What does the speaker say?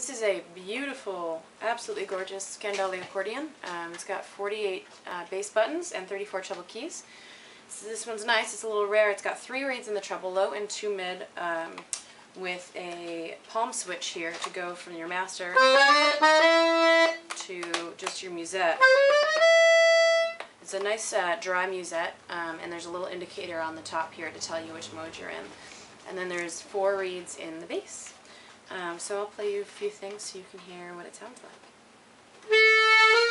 This is a beautiful, absolutely gorgeous Scandalli accordion. It's got 48 bass buttons and 34 treble keys. So this one's nice. It's a little rare. It's got 3 reeds in the treble low and 2 mid with a palm switch here to go from your master to just your musette. It's a nice dry musette, and there's a little indicator on the top here to tell you which mode you're in. And then there's 4 reeds in the bass. So I'll play you a few things so you can hear what it sounds like.